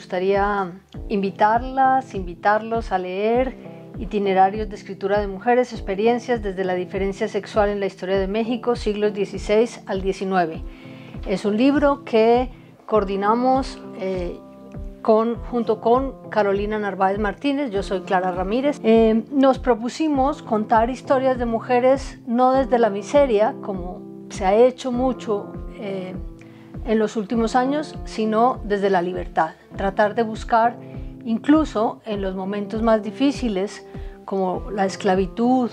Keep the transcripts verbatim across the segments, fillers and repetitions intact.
gustaría invitarlas, invitarlos a leer Itinerarios de escritura de mujeres, experiencias desde la diferencia sexual en la historia de México, siglos dieciséis al diecinueve. Es un libro que coordinamos eh, con, junto con Carolina Narváez Martínez, yo soy Clara Ramírez. Eh, nos propusimos contar historias de mujeres no desde la miseria, como se ha hecho mucho eh, en los últimos años, sino desde la libertad. Tratar de buscar, incluso en los momentos más difíciles, como la esclavitud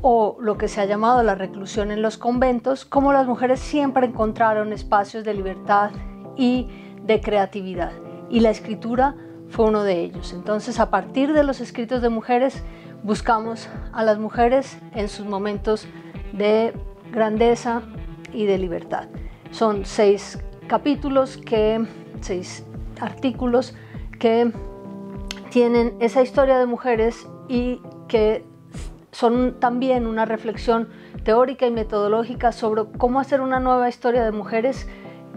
o lo que se ha llamado la reclusión en los conventos, como las mujeres siempre encontraron espacios de libertad y de creatividad, y la escritura fue uno de ellos. Entonces, a partir de los escritos de mujeres, buscamos a las mujeres en sus momentos de grandeza y de libertad. Son seis capítulos, que, seis artículos que tienen esa historia de mujeres y que son también una reflexión teórica y metodológica sobre cómo hacer una nueva historia de mujeres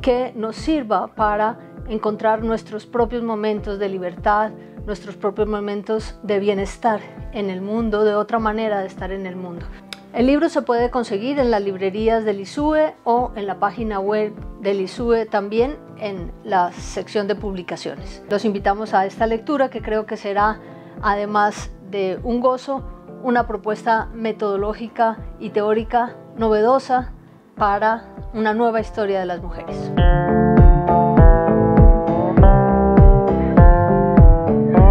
que nos sirva para encontrar nuestros propios momentos de libertad, nuestros propios momentos de bienestar en el mundo, de otra manera de estar en el mundo. El libro se puede conseguir en las librerías del I S U E o en la página web del I S U E, también en la sección de publicaciones. Los invitamos a esta lectura, que creo que será, además de un gozo, una propuesta metodológica y teórica novedosa para una nueva historia de las mujeres.